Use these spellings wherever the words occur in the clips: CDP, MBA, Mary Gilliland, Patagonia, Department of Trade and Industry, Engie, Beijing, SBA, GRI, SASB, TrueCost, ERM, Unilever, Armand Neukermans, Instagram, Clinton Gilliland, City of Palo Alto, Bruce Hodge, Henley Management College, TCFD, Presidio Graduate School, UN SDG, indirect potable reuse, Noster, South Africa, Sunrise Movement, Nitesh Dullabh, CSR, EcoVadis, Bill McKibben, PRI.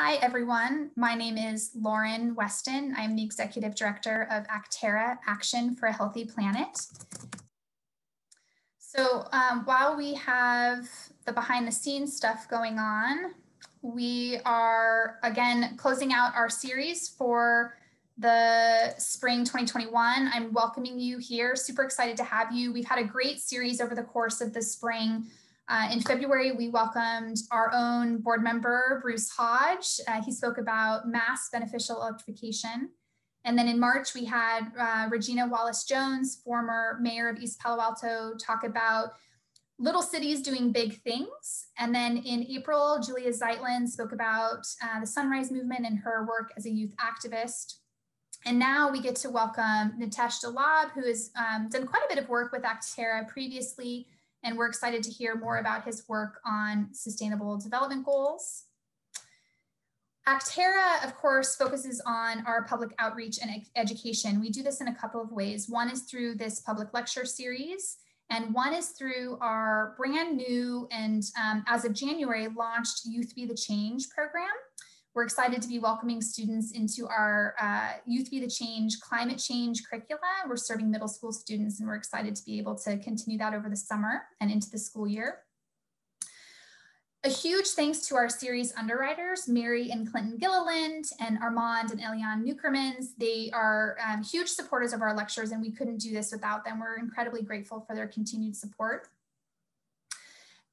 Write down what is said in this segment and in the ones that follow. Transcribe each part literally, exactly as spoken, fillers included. Hi, everyone. My name is Lauren Weston. I'm the Executive Director of Acterra, Action for a Healthy Planet. So um, while we have the behind the scenes stuff going on, we are, again, closing out our series for the spring twenty twenty-one. I'm welcoming you here. Super excited to have you. We've had a great series over the course of the spring. Uh, in February, we welcomed our own board member, Bruce Hodge. Uh, he spoke about mass beneficial electrification. And then in March, we had uh, Regina Wallace-Jones, former mayor of East Palo Alto, talk about little cities doing big things. And then in April, Julia Zeitlin spoke about uh, the Sunrise Movement and her work as a youth activist. And now we get to welcome Nitesh Dullabh, who has um, done quite a bit of work with Acterra previously, and we're excited to hear more about his work on sustainable development goals. Acterra, of course, focuses on our public outreach and education. We do this in a couple of ways. One is through this public lecture series, and one is through our brand new and um, as of January launched Youth Be the Change program. We're excited to be welcoming students into our uh, Youth Be the Change climate change curricula. We're serving middle school students, and we're excited to be able to continue that over the summer and into the school year. A huge thanks to our series underwriters, Mary and Clinton Gilliland, and Armand and Eliane Neukermans. They are um, huge supporters of our lectures, and we couldn't do this without them. We're incredibly grateful for their continued support.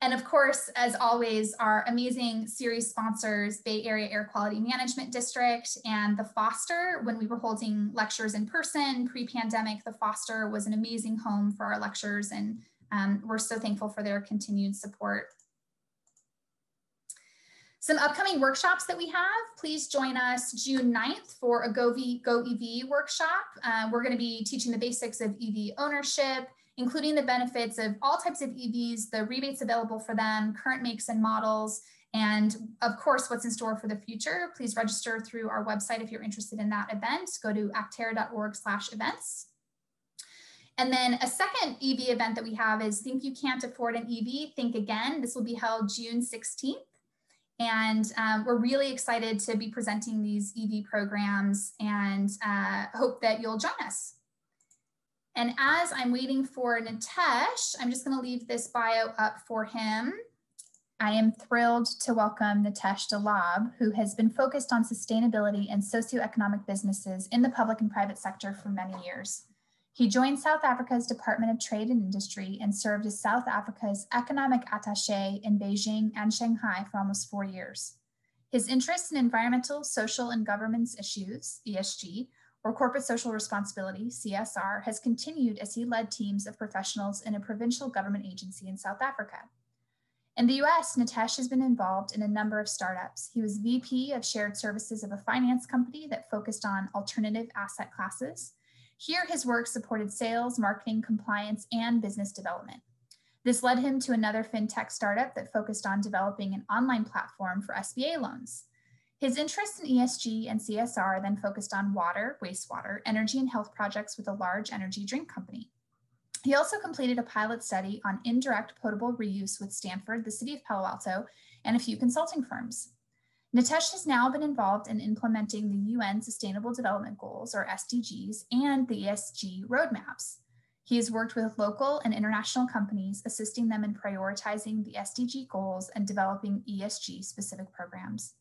And of course, as always, our amazing series sponsors, Bay Area Air Quality Management District and The Foster. When we were holding lectures in person pre-pandemic, The Foster was an amazing home for our lectures, and um, we're so thankful for their continued support. Some upcoming workshops that we have, please join us June ninth for a Go, v, Go E V workshop. Uh, we're gonna be teaching the basics of E V ownership, including the benefits of all types of E Vs, the rebates available for them, current makes and models, and of course, what's in store for the future. Please register through our website if you're interested in that event. Go to acterra dot org slash events. And then a second E V event that we have is Think You Can't Afford an E V, Think Again. This will be held June sixteenth. And um, we're really excited to be presenting these E V programs, and uh, hope that you'll join us. And as I'm waiting for Nitesh, I'm just gonna leave this bio up for him. I am thrilled to welcome Nitesh Dullabh, who has been focused on sustainability and socioeconomic businesses in the public and private sector for many years. He joined South Africa's Department of Trade and Industry and served as South Africa's economic attaché in Beijing and Shanghai for almost four years. His interests in environmental, social, and governance issues, E S G, or corporate social responsibility, C S R, has continued as he led teams of professionals in a provincial government agency in South Africa. In the U S, Nitesh has been involved in a number of startups. He was V P of Shared Services of a finance company that focused on alternative asset classes. Here, his work supported sales, marketing, compliance, and business development. This led him to another fintech startup that focused on developing an online platform for S B A loans. His interest in E S G and C S R then focused on water, wastewater, energy, and health projects with a large energy drink company. He also completed a pilot study on indirect potable reuse with Stanford, the city of Palo Alto, and a few consulting firms. Nitesh has now been involved in implementing the U N Sustainable Development Goals, or S D Gs, and the E S G roadmaps. He has worked with local and international companies, assisting them in prioritizing the S D G goals and developing E S G-specific programs.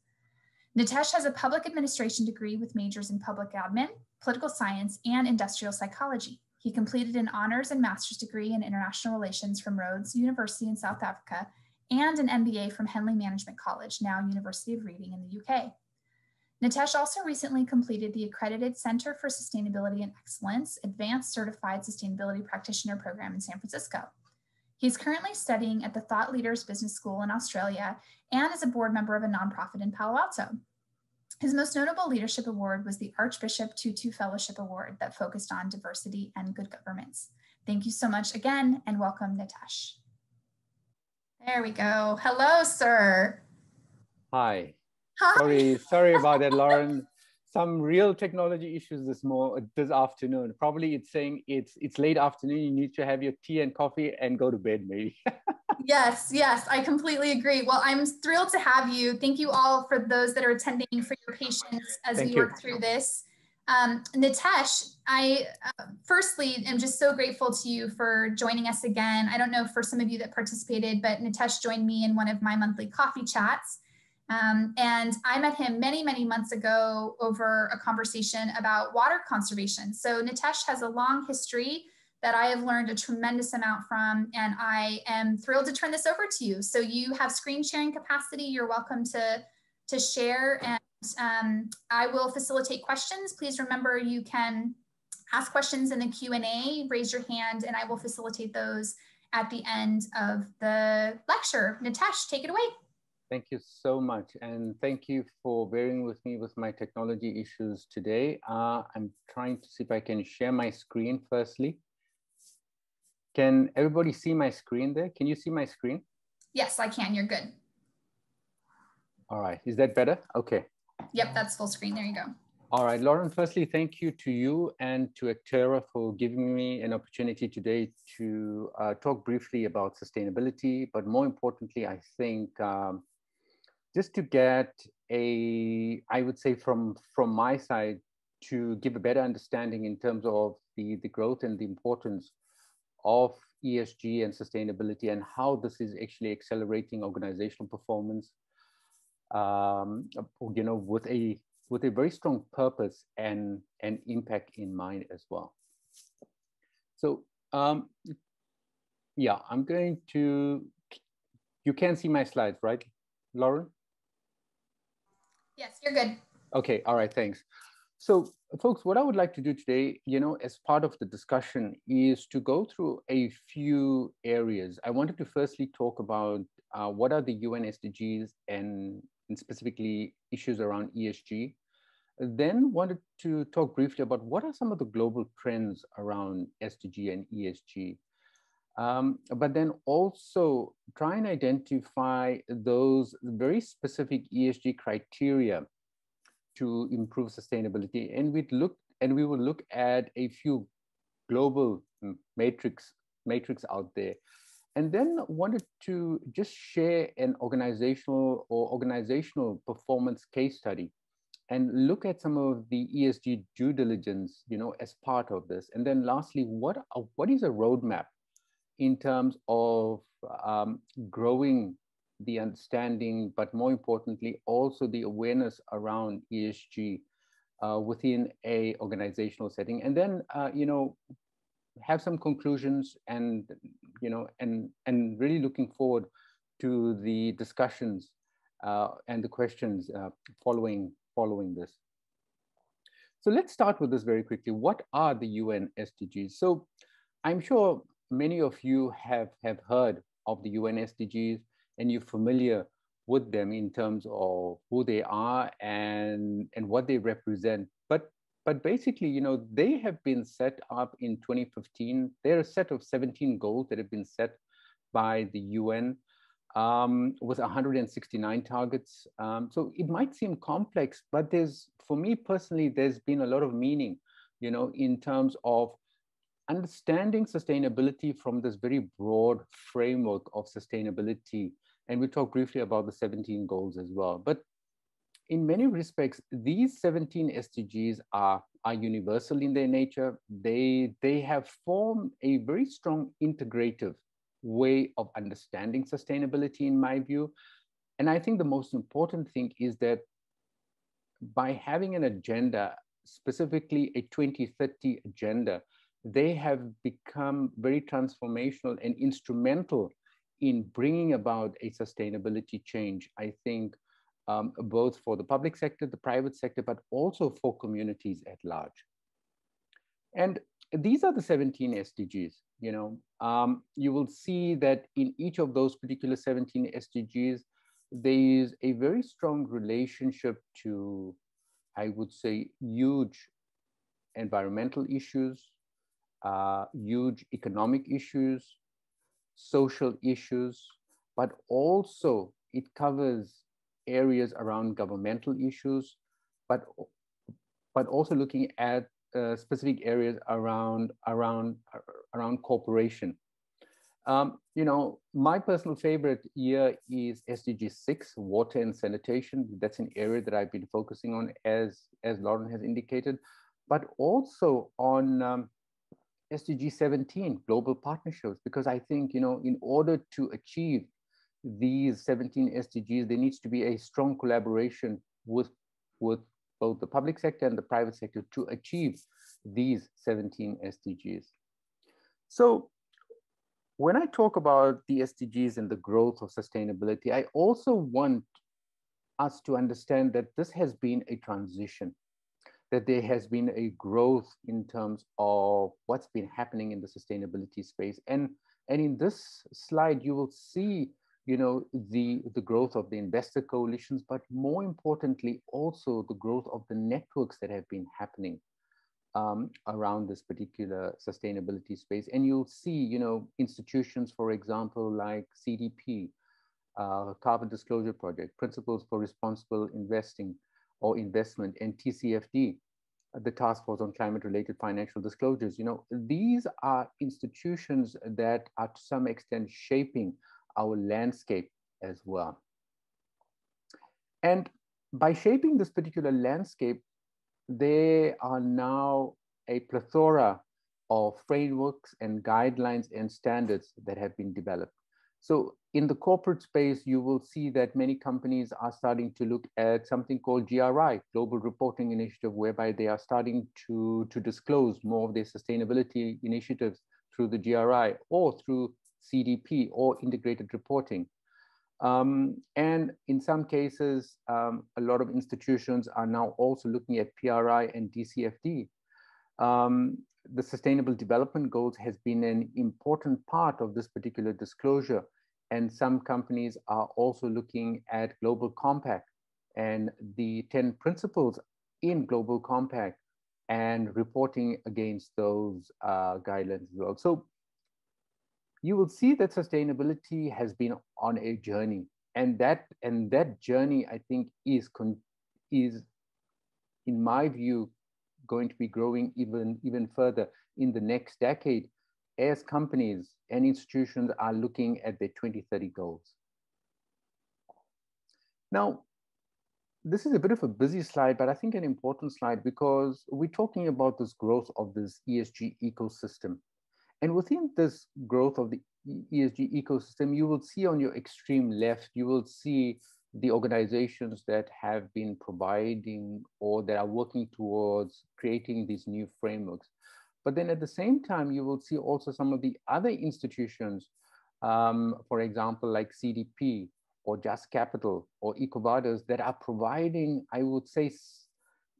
Nitesh has a public administration degree with majors in public admin, political science, and industrial psychology. He completed an honors and master's degree in international relations from Rhodes University in South Africa, and an M B A from Henley Management College, now University of Reading in the U K. Nitesh also recently completed the accredited Center for Sustainability and Excellence Advanced Certified Sustainability Practitioner Program in San Francisco. He's currently studying at the Thought Leaders Business School in Australia and is a board member of a nonprofit in Palo Alto. His most notable leadership award was the Archbishop Tutu Fellowship Award that focused on diversity and good governance. Thank you so much again, and welcome, Nitesh. There we go. Hello, sir. Hi. Hi. Sorry, sorry about that, Lauren. Some real technology issues this morning, this afternoon. Probably it's saying it's it's late afternoon. You need to have your tea and coffee and go to bed, maybe. Yes, yes, I completely agree. Well, I'm thrilled to have you. Thank you all for those that are attending for your patience as Thank we you. work through this. Um, Nitesh, I uh, firstly am just so grateful to you for joining us again. I don't know for some of you that participated, but Nitesh joined me in one of my monthly coffee chats. Um, and I met him many, many months ago over a conversation about water conservation. So Nitesh has a long history that I have learned a tremendous amount from, and I am thrilled to turn this over to you. So you have screen sharing capacity. You're welcome to, to share, and um, I will facilitate questions. Please remember you can ask questions in the Q and A, raise your hand, and I will facilitate those at the end of the lecture. Nitesh, take it away. Thank you so much, and thank you for bearing with me with my technology issues today. Uh, I'm trying to see if I can share my screen firstly. Can everybody see my screen there? Can you see my screen? Yes, I can. You're good. All right. Is that better? Okay. Yep, that's full screen. There you go. All right, Lauren, firstly, thank you to you and to Acterra for giving me an opportunity today to uh, talk briefly about sustainability, but more importantly, I think um, just to get a, I would say from, from my side, to give a better understanding in terms of the, the growth and the importance of E S G and sustainability and how this is actually accelerating organizational performance, um, you know, with a with a very strong purpose and an impact in mind as well. So, um, yeah, I'm going to, you can see my slides, right, Lauren? Yes, you're good. Okay, all right, thanks. So, folks, what I would like to do today, you know, as part of the discussion is to go through a few areas. I wanted to firstly talk about uh, what are the U N S D Gs and, and specifically issues around E S G. Then wanted to talk briefly about what are some of the global trends around S D G and E S G. Um, but then also try and identify those very specific E S G criteria to improve sustainability, and we'd look and we will look at a few global matrix matrix out there, and then wanted to just share an organizational or organizational performance case study, and look at some of the E S G due diligence, you know, as part of this, and then lastly, what are, what is a roadmap in terms of um, growing the understanding, but more importantly, also the awareness around E S G uh, within a organizational setting, and then uh, you know, have some conclusions, and you know, and and really looking forward to the discussions uh, and the questions uh, following following this. So let's start with this very quickly. What are the U N S D Gs? So I'm sure many of you have have heard of the U N S D Gs. And you're familiar with them in terms of who they are and, and what they represent. But, but basically, you know, they have been set up in twenty fifteen. They're a set of seventeen goals that have been set by the U N um, with one hundred sixty-nine targets. Um, so it might seem complex, but there's, for me personally, there's been a lot of meaning, you know, in terms of understanding sustainability from this very broad framework of sustainability. And we talk briefly about the seventeen goals as well. But in many respects, these seventeen S D Gs are, are universal in their nature. They, they have formed a very strong integrative way of understanding sustainability, in my view. And I think the most important thing is that by having an agenda, specifically a twenty thirty agenda, they have become very transformational and instrumental in bringing about a sustainability change, I think, um, both for the public sector, the private sector, but also for communities at large. And these are the seventeen S D Gs. You know, um, you will see that in each of those particular seventeen S D Gs, there is a very strong relationship to, I would say, huge environmental issues, Uh, huge economic issues, social issues, but also it covers areas around governmental issues, but, but also looking at uh, specific areas around, around, around cooperation. Um, you know, my personal favorite year is S D G six, water and sanitation. That's an area that I've been focusing on, as, as Lauren has indicated, but also on um, S D G seventeen, global partnerships, because I think, you know, in order to achieve these seventeen S D Gs, there needs to be a strong collaboration with, with both the public sector and the private sector to achieve these seventeen S D Gs. So when I talk about the S D Gs and the growth of sustainability, I also want us to understand that this has been a transition, that there has been a growth in terms of what's been happening in the sustainability space. And, and in this slide, you will see, you know, the, the growth of the investor coalitions, but more importantly, also the growth of the networks that have been happening um, around this particular sustainability space. And you'll see, you know, institutions, for example, like C D P, uh, Carbon Disclosure Project, Principles for Responsible Investing or Investment, and T C F D, the Task Force on Climate-Related Financial Disclosures. You know, these are institutions that are to some extent shaping our landscape as well. And by shaping this particular landscape, there are now a plethora of frameworks and guidelines and standards that have been developed. So in the corporate space, you will see that many companies are starting to look at something called G R I, Global Reporting Initiative, whereby they are starting to, to disclose more of their sustainability initiatives through the G R I or through C D P or integrated reporting. Um, and in some cases, um, a lot of institutions are now also looking at P R I and T C F D. Um, the Sustainable Development Goals has been an important part of this particular disclosure. And some companies are also looking at Global Compact and the ten principles in Global Compact and reporting against those uh, guidelines as well. So you will see that sustainability has been on a journey, and that and that journey, I think, is is in my view going to be growing even even further in the next decade as companies and institutions are looking at their twenty thirty goals. Now, this is a bit of a busy slide, but I think an important slide, because we're talking about this growth of this E S G ecosystem. And within this growth of the E S G ecosystem, you will see on your extreme left, you will see the organizations that have been providing or that are working towards creating these new frameworks. But then at the same time, you will see also some of the other institutions, um, for example, like C D P or Just Capital or EcoVadis, that are providing, I would say,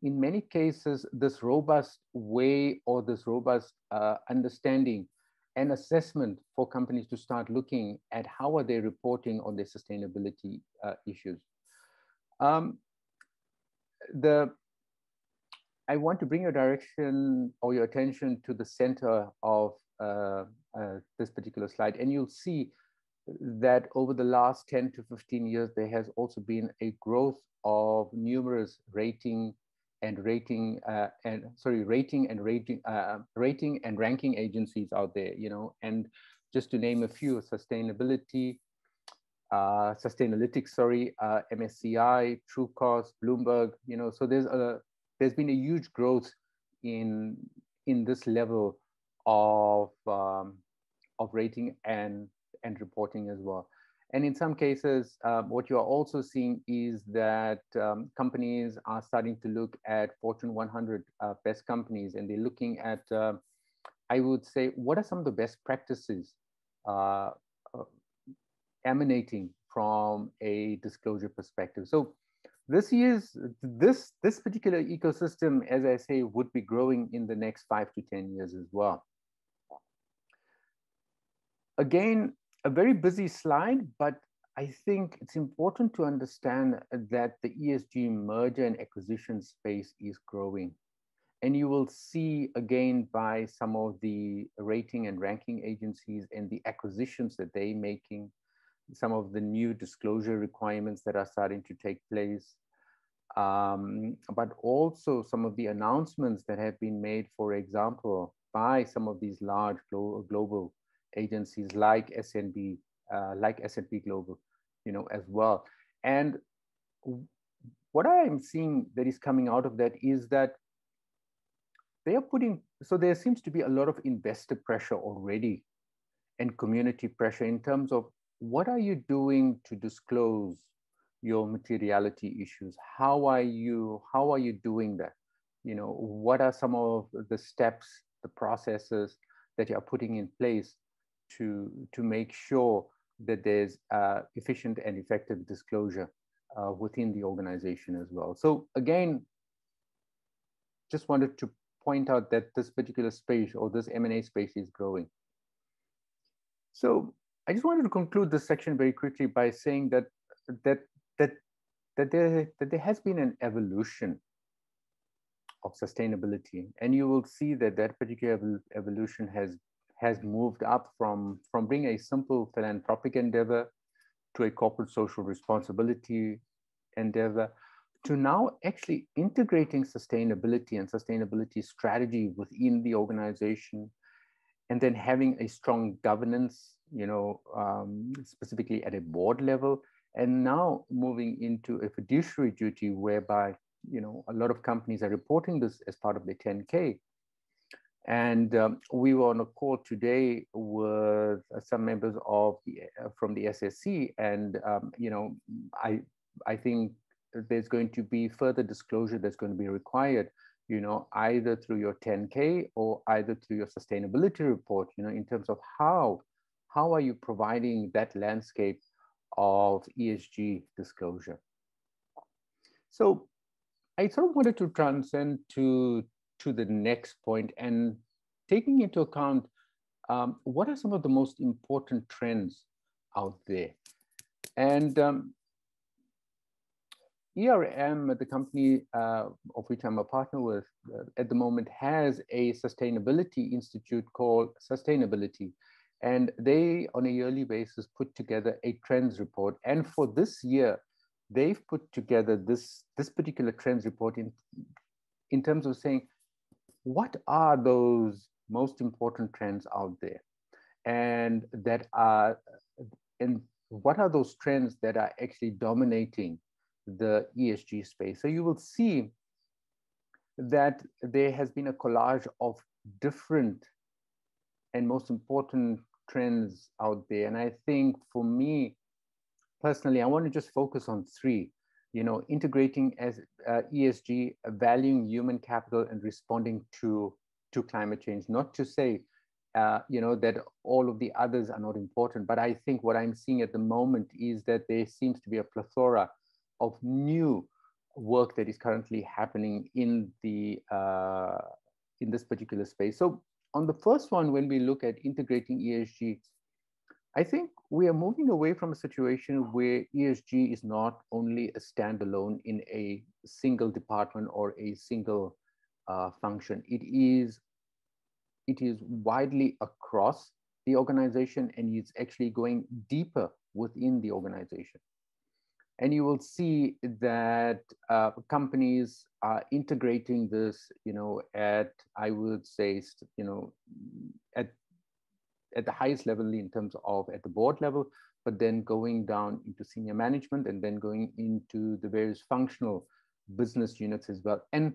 in many cases, this robust way or this robust uh, understanding and assessment for companies to start looking at how are they reporting on their sustainability uh, issues. Um, the, I want to bring your direction or your attention to the center of uh, uh, this particular slide, and you'll see that over the last ten to fifteen years, there has also been a growth of numerous rating and rating uh, and sorry, rating and rating, uh, rating and ranking agencies out there, you know, and just to name a few: sustainability, uh, Sustainalytics, sorry, uh, M S C I, Truecost, Bloomberg, you know. So there's a there's been a huge growth in in this level of um, of rating and and reporting as well. And in some cases, uh, what you are also seeing is that um, companies are starting to look at Fortune one hundred uh, best companies, and they're looking at, uh, I would say, what are some of the best practices uh, uh, emanating from a disclosure perspective. So this is, this, this particular ecosystem, as I say, would be growing in the next five to ten years as well. Again, a very busy slide, but I think it's important to understand that the E S G merger and acquisition space is growing. And you will see again by some of the rating and ranking agencies and the acquisitions that they're making, some of the new disclosure requirements that are starting to take place, um, but also some of the announcements that have been made, for example, by some of these large global agencies like S and P, uh, like S and P Global, you know, as well. And what I am seeing that is coming out of that is that they are putting, so there seems to be a lot of investor pressure already and community pressure in terms of what are you doing to disclose your materiality issues? How are you, how are you doing that? You know, what are some of the steps, the processes that you are putting in place to, to make sure that there's uh, efficient and effective disclosure uh, within the organization as well? So again, just wanted to point out that this particular space or this M and A space is growing. So I just wanted to conclude this section very quickly by saying that that that that there that there has been an evolution of sustainability, and you will see that that particular evol evolution has has moved up from from being a simple philanthropic endeavor to a corporate social responsibility endeavor, to now actually integrating sustainability and sustainability strategy within the organization, and then having a strong governance, you know, um, specifically at a board level, and now moving into a fiduciary duty whereby, you know, a lot of companies are reporting this as part of the ten K. And um, we were on a call today with some members of the, from the S S C, and, um, you know, I, I think there's going to be further disclosure that's going to be required, you know, either through your ten K or either through your sustainability report, you know, in terms of how, how are you providing that landscape of E S G disclosure. So I sort of wanted to transcend to, to the next point, and taking into account um, what are some of the most important trends out there. And um, E R M, the company uh, of which I'm a partner with uh, at the moment, has a sustainability institute called Sustainalytics. And they, on a yearly basis, put together a trends report. And for this year, they've put together this, this particular trends report in, in terms of saying, what are those most important trends out there? And that are, and what are those trends that are actually dominating the E S G space? So you will see that there has been a collage of different and most important trends out there. And I think for me personally, I want to just focus on three, you know, integrating as uh, E S G, valuing human capital, and responding to, to climate change. Not to say, uh, you know, that all of the others are not important, but I think what I'm seeing at the moment is that there seems to be a plethora of new work that is currently happening in the uh, in this particular space. So on the first one, when we look at integrating E S G, I think we are moving away from a situation where E S G is not only a standalone in a single department or a single uh, function. It is, it is widely across the organization, and it's actually going deeper within the organization. And you will see that uh, companies are integrating this, you know, at, I would say, you know, at, at the highest level in terms of at the board level, but then going down into senior management and then going into the various functional business units as well. And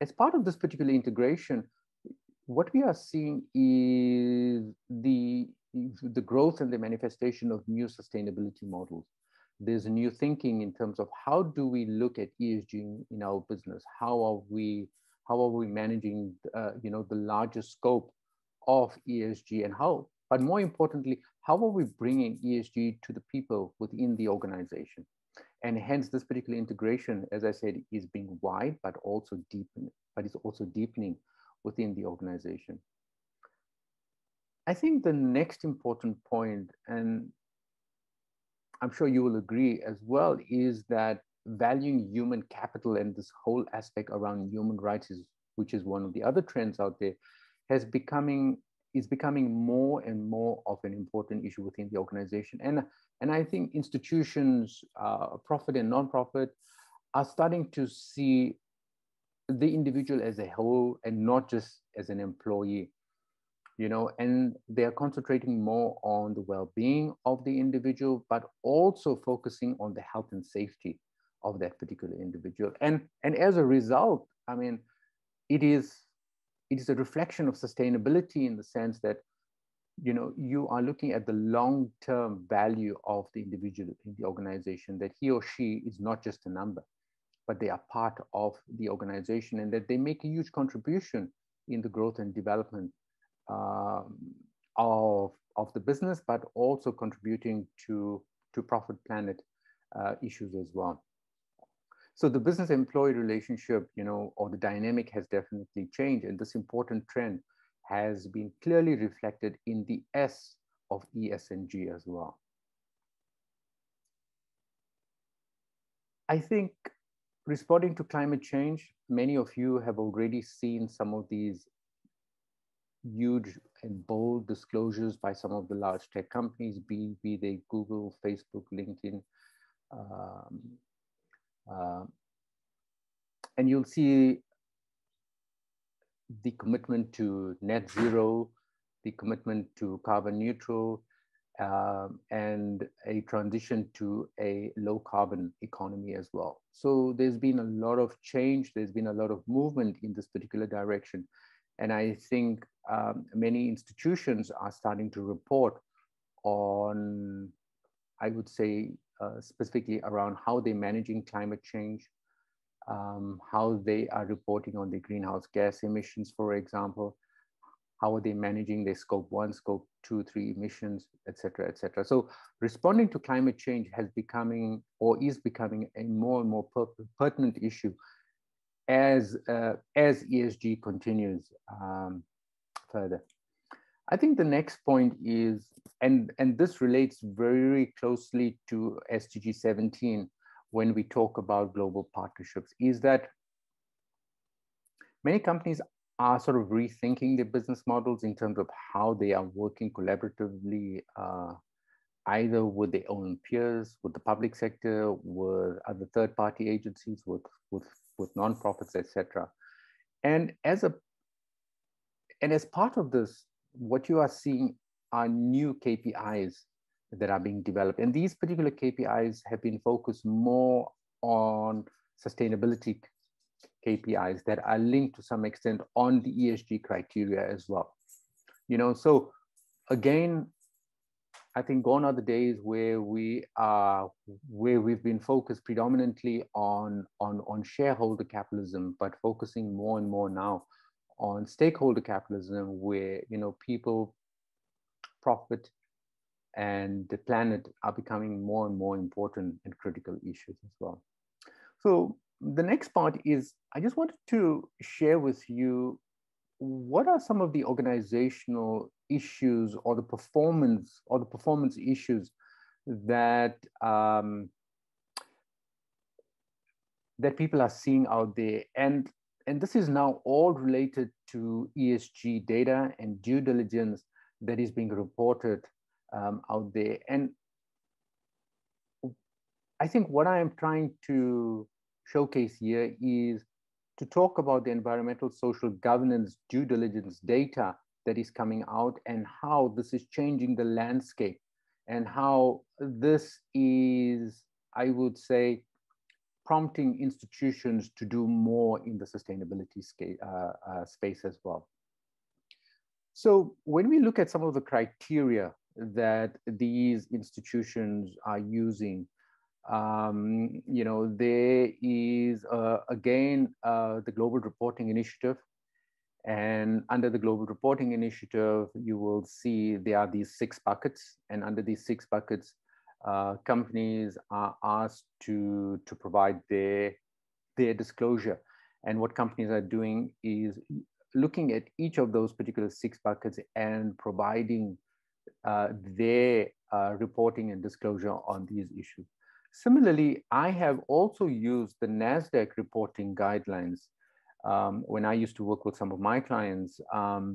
as part of this particular integration, what we are seeing is the, the growth and the manifestation of new sustainability models. There's a new thinking in terms of how do we look at E S G in our business? How are we, how are we managing, uh, you know, the larger scope of E S G, and how, but more importantly, how are we bringing E S G to the people within the organization? And hence this particular integration, as I said, is being wide, but also deepening, but it's also deepening within the organization. I think the next important point, and I'm sure you will agree as well, is that valuing human capital and this whole aspect around human rights, is, which is one of the other trends out there, has becoming, is becoming more and more of an important issue within the organization. And, and I think institutions, uh, profit and nonprofit, are starting to see the individual as a whole and not just as an employee. you know, and they are concentrating more on the well-being of the individual, but also focusing on the health and safety of that particular individual. And, and as a result, I mean, it is, it is a reflection of sustainability in the sense that, you know, you are looking at the long-term value of the individual in the organization, that he or she is not just a number, but they are part of the organization and that they make a huge contribution in the growth and development um, of, of the business, but also contributing to, to profit planet uh, issues as well. So the business-employee relationship, you know, or the dynamic has definitely changed, and this important trend has been clearly reflected in the S of E S G as well. I think responding to climate change, many of you have already seen some of these huge and bold disclosures by some of the large tech companies, be, be they Google, Facebook, LinkedIn, um, Uh, and you'll see the commitment to net zero, the commitment to carbon neutral, um, and a transition to a low carbon economy as well. So there's been a lot of change. There's been a lot of movement in this particular direction. And I think um, many institutions are starting to report on, I would say, Uh, specifically around how they're managing climate change, um, how they are reporting on the greenhouse gas emissions, for example, how are they managing their scope one, scope two, three emissions, et cetera, et cetera. So responding to climate change has becoming or is becoming a more and more per pertinent issue as, uh, as E S G continues um, further. I think the next point is, and, and this relates very closely to S D G seventeen when we talk about global partnerships, is that many companies are sort of rethinking their business models in terms of how they are working collaboratively, uh, either with their own peers, with the public sector, with other third-party agencies, with, with, with nonprofits, et cetera. And as, a, and as part of this, what you are seeing are new K P Is that are being developed. And these particular K P Is have been focused more on sustainability K P Is that are linked to some extent on the E S G criteria as well. You know, so again, I think gone are the days where we are, where we've been focused predominantly on, on, on shareholder capitalism, but focusing more and more now on stakeholder capitalism, where, you know, people, profit, and the planet are becoming more and more important and critical issues as well. So the next part is, I just wanted to share with you what are some of the organizational issues or the performance or the performance issues that um, that people are seeing out there. And And this is now all related to E S G data and due diligence that is being reported um, out there. And I think what I am trying to showcase here is to talk about the environmental, social, governance, due diligence data that is coming out and how this is changing the landscape and how this is, I would say, prompting institutions to do more in the sustainability scale, uh, uh, space as well. So when we look at some of the criteria that these institutions are using, um, you know, there is, uh, again, uh, the Global Reporting Initiative. And under the Global Reporting Initiative, you will see there are these six buckets. And under these six buckets, Uh, companies are asked to, to provide their, their disclosure. And what companies are doing is looking at each of those particular six buckets and providing uh, their uh, reporting and disclosure on these issues. Similarly, I have also used the NASDAQ reporting guidelines um, when I used to work with some of my clients um,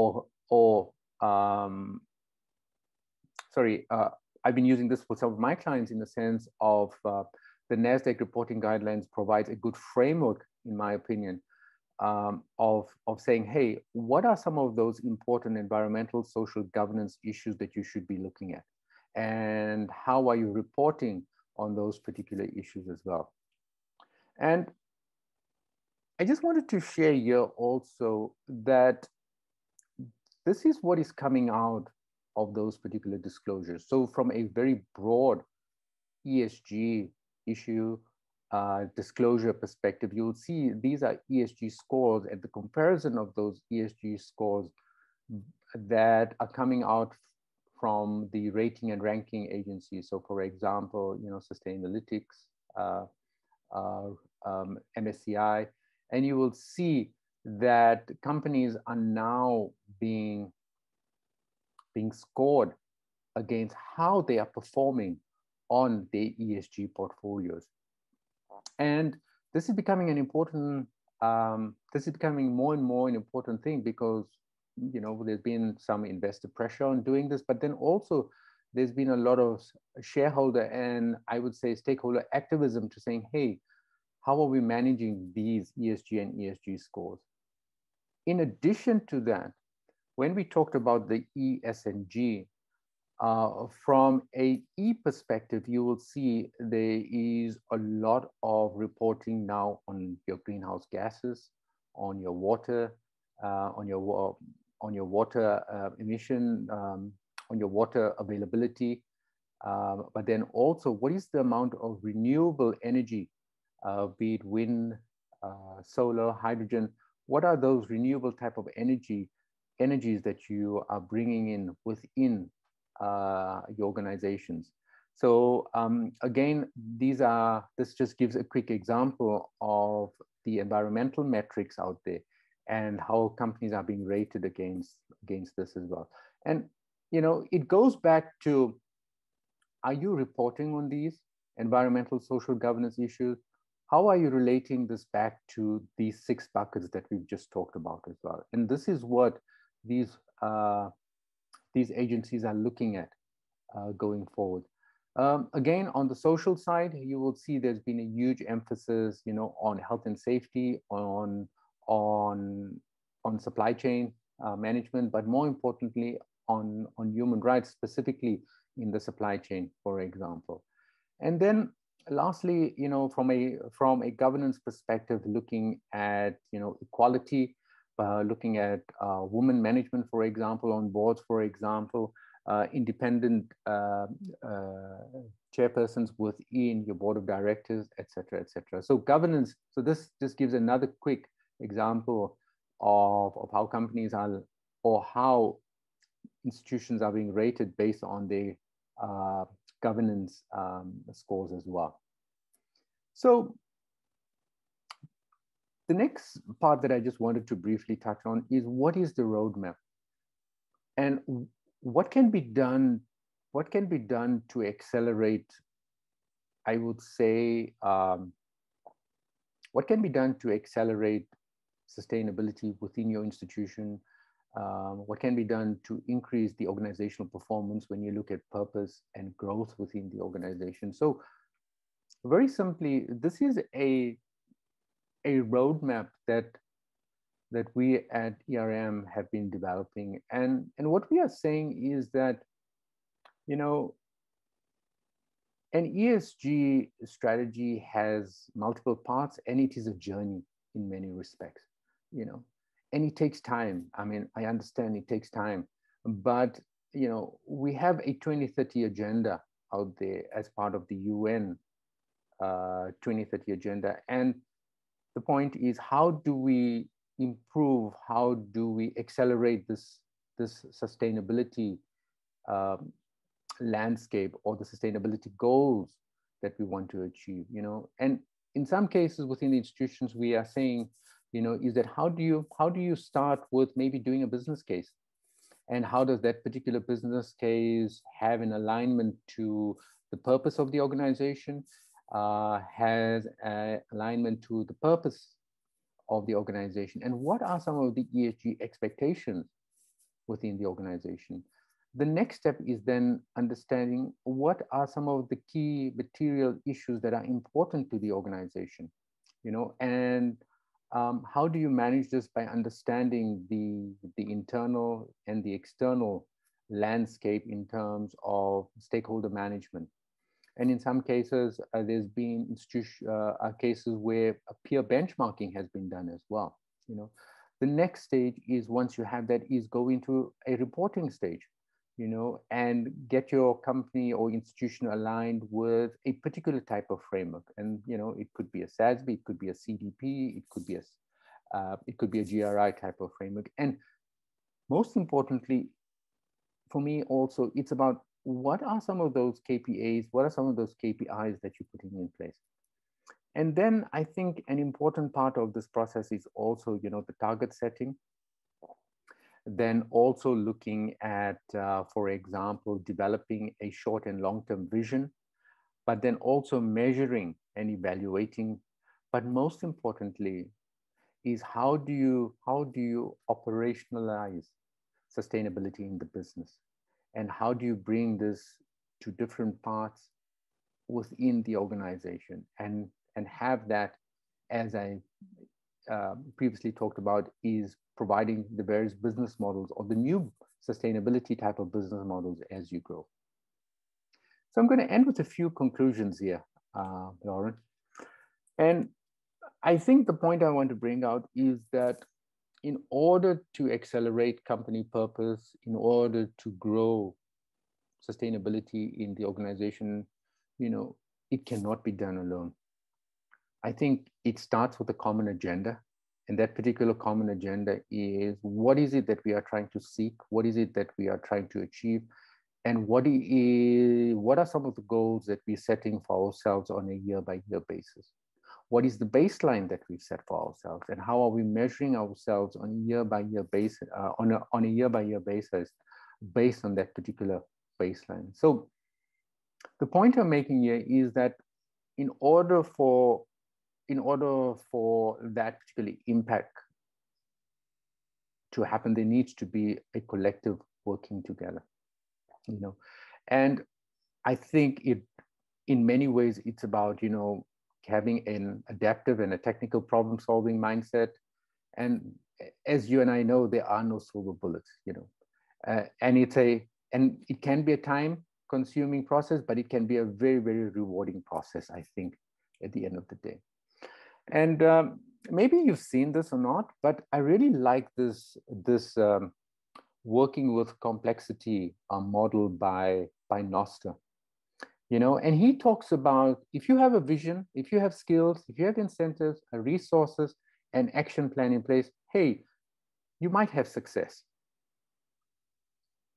or, or um, Sorry, uh, I've been using this for some of my clients in the sense of uh, the NASDAQ reporting guidelines provides a good framework, in my opinion, um, of, of saying, hey, what are some of those important environmental, social, governance issues that you should be looking at? And how are you reporting on those particular issues as well? And I just wanted to share here also that this is what is coming out of those particular disclosures. So from a very broad E S G issue uh, disclosure perspective, you'll see these are E S G scores and the comparison of those E S G scores that are coming out from the rating and ranking agencies. So for example, you know, Sustainalytics, uh, uh, um, M S C I, and you will see that companies are now being, being scored against how they are performing on their E S G portfolios. And this is becoming an important, um, this is becoming more and more an important thing because, you know, there's been some investor pressure on doing this, but then also there's been a lot of shareholder and I would say stakeholder activism to saying, hey, how are we managing these E S G and E S G scores? In addition to that, when we talked about the E, S, and G, uh, from a E perspective, you will see there is a lot of reporting now on your greenhouse gases, on your water, uh, on your on your water uh, emission, um, on your water availability, uh, but then also what is the amount of renewable energy? Uh, be it wind, uh, solar, hydrogen, what are those renewable type of energy, energies that you are bringing in within uh, your organizations? So um, again, these are, this just gives a quick example of the environmental metrics out there and how companies are being rated against, against this as well. And, you know, it goes back to, are you reporting on these environmental, social, governance issues? How are you relating this back to these six buckets that we've just talked about as well? And this is what these, uh, these agencies are looking at uh, going forward. Um, again, on the social side, you will see there's been a huge emphasis, you know, on health and safety, on, on, on supply chain uh, management, but more importantly, on, on human rights, specifically in the supply chain, for example. And then lastly, you know, from a from a governance perspective, looking at, you know, equality, uh, looking at uh, women management, for example, on boards, for example, uh, independent uh, uh, chairpersons within your board of directors, et cetera, et cetera. So governance, so this just gives another quick example of, of how companies are, or how institutions are being rated based on their uh, governance um, scores as well. So the next part that I just wanted to briefly touch on is what is the roadmap and what can be done, what can be done to accelerate, I would say, um, what can be done to accelerate sustainability within your institution? Um, what can be done to increase the organizational performance when you look at purpose and growth within the organization? So very simply, this is a, a roadmap that, that we at E R M have been developing. And, and what we are saying is that, you know, an E S G strategy has multiple parts and it is a journey in many respects, you know. And it takes time. I mean, I understand it takes time, but you know, we have a twenty thirty agenda out there as part of the U N uh, twenty thirty agenda. And the point is, how do we improve? How do we accelerate this, this sustainability um, landscape or the sustainability goals that we want to achieve? You know, and in some cases within the institutions, we are saying, you know, is that how do you how do you start with maybe doing a business case, and how does that particular business case have an alignment to the purpose of the organization, uh, has an alignment to the purpose of the organization, and what are some of the E S G expectations within the organization? The next step is then understanding what are some of the key material issues that are important to the organization, you know, and Um, how do you manage this by understanding the, the internal and the external landscape in terms of stakeholder management? And in some cases, uh, there's been institution, uh, uh, cases where peer benchmarking has been done as well. You know, the next stage is, once you have that, is go into a reporting stage, you know, and get your company or institution aligned with a particular type of framework. And, you know, it could be a S A S B, it could be a C D P, it could be a, uh, it could be a G R I type of framework. And most importantly, for me also, it's about what are some of those K P Is, what are some of those K P Is that you're putting in place? And then I think an important part of this process is also, you know, the target setting. Then also looking at, uh, for example, developing a short and long-term vision, but then also measuring and evaluating. But most importantly is how do you, how do you operationalize sustainability in the business? And how do you bring this to different parts within the organization, and, and have that, as I uh, previously talked about, is providing the various business models or the new sustainability type of business models as you grow. So I'm going to end with a few conclusions here, uh, Lauren. And I think the point I want to bring out is that in order to accelerate company purpose, in order to grow sustainability in the organization, you know, it cannot be done alone. I think it starts with a common agenda. And that particular common agenda is, what is it that we are trying to seek? What is it that we are trying to achieve? And what is, what are some of the goals that we're setting for ourselves on a year-by-year basis? What is the baseline that we've set for ourselves, and how are we measuring ourselves on a year-by-year basis, uh, on a on a year-by-year basis, based on that particular baseline? So, the point I'm making here is that in order for in order for that particular impact to happen, there needs to be a collective working together, you know. And I think it, in many ways, it's about, you know, having an adaptive and a technical problem-solving mindset. And as you and I know, there are no silver bullets, you know. Uh, and it's a, and it can be a time-consuming process, but it can be a very, very rewarding process, I think, at the end of the day. And um, maybe you've seen this or not, but I really like this this um, working with complexity uh, model by by Noster. You know, and he talks about, if you have a vision, if you have skills, if you have incentives, resources, and action plan in place, hey, you might have success,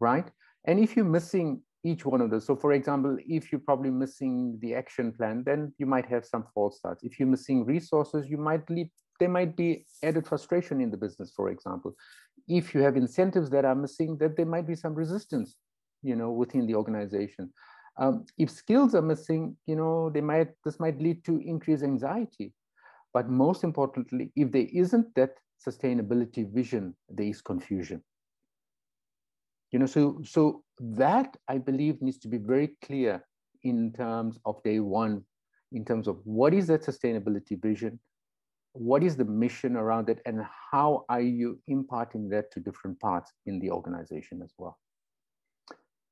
right? And if you're missing each one of those, so for example, if you're probably missing the action plan, then you might have some false starts. If you're missing resources, you might lead, there might be added frustration in the business, for example. If you have incentives that are missing, that there might be some resistance, you know, within the organization. Um, if skills are missing, you know, they might, this might lead to increased anxiety. But most importantly, if there isn't that sustainability vision, there is confusion. You know, so, so that, I believe, needs to be very clear in terms of day one, in terms of what is that sustainability vision, what is the mission around it, and how are you imparting that to different parts in the organization as well.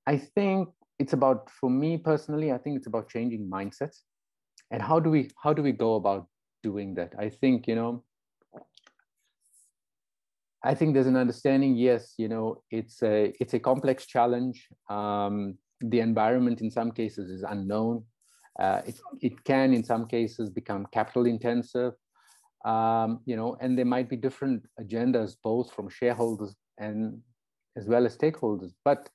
I think it's about, for me personally, I think it's about changing mindsets. And how do we, how do we go about doing that? I think, you know, I think there's an understanding, yes, you know, it's a, it's a complex challenge. Um, the environment in some cases is unknown. Uh, it, it can, in some cases, become capital intensive, um, you know, and there might be different agendas, both from shareholders and as well as stakeholders. But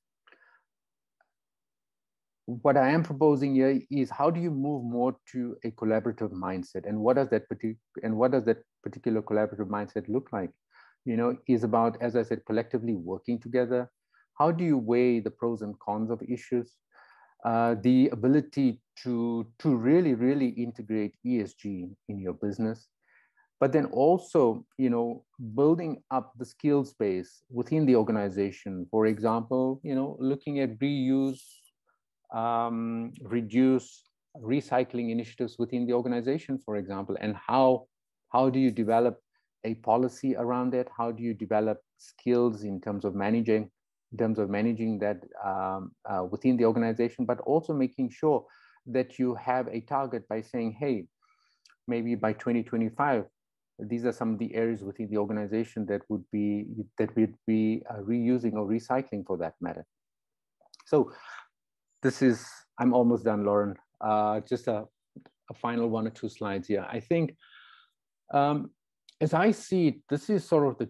what I am proposing here is, how do you move more to a collaborative mindset, and what does that particular and what does that particular collaborative mindset look like? You know, is about, as I said, collectively working together. How do you weigh the pros and cons of issues? Uh, the ability to to really really integrate E S G in your business, but then also, you know, building up the skills base within the organization. For example, you know, looking at reuse, Um, reduce, recycling initiatives within the organization, for example, and how, how do you develop a policy around that? How do you develop skills in terms of managing, in terms of managing that um, uh, within the organization, but also making sure that you have a target by saying, hey, maybe by twenty twenty-five, these are some of the areas within the organization that would be that we'd be uh, reusing or recycling, for that matter. So this is, I'm almost done, Lauren. Uh, just a, a final one or two slides here. I think, um, as I see it, this is sort of the,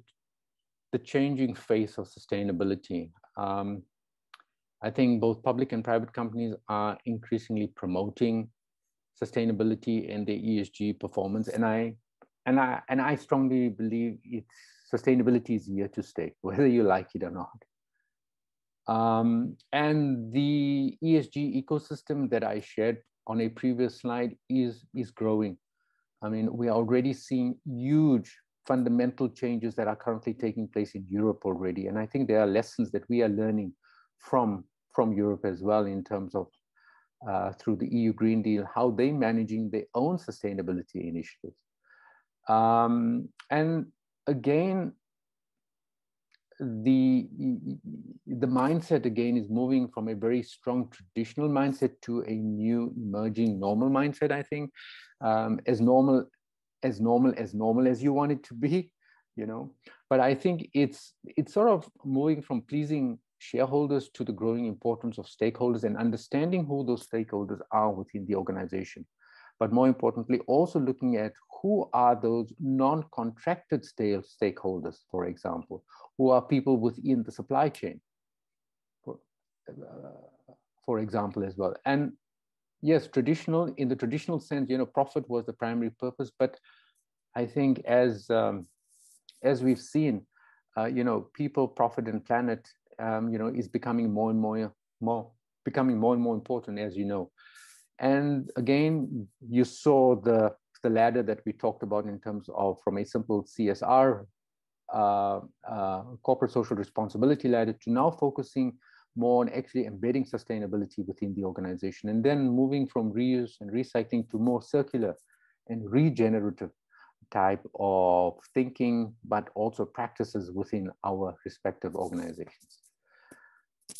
the changing face of sustainability. Um, I think both public and private companies are increasingly promoting sustainability and their E S G performance. And I, and I, and I strongly believe it's, sustainability is here to stay, whether you like it or not. Um, and the E S G ecosystem that I shared on a previous slide is, is growing. I mean, we are already seeing huge fundamental changes that are currently taking place in Europe already. And I think there are lessons that we are learning from, from Europe as well, in terms of uh, through the E U Green Deal, how they're managing their own sustainability initiatives. Um, and again, The, the mindset again is moving from a very strong traditional mindset to a new emerging normal mindset, I think, um, as normal, as normal, as normal as you want it to be, you know. But I think it's, it's sort of moving from pleasing shareholders to the growing importance of stakeholders and understanding who those stakeholders are within the organization. But more importantly, also looking at who are those non-contracted stakeholders, for example, who are people within the supply chain, for, uh, for example, as well. And yes, traditional, in the traditional sense, you know, profit was the primary purpose. But I think as, um, as we've seen, uh, you know, people, profit, and planet, um, you know, is becoming more and more, more, becoming more and more important, as you know. And again, you saw the, the ladder that we talked about in terms of from a simple C S R, uh, uh, corporate social responsibility ladder, to now focusing more on actually embedding sustainability within the organization, and then moving from reuse and recycling to more circular and regenerative type of thinking, but also practices within our respective organizations.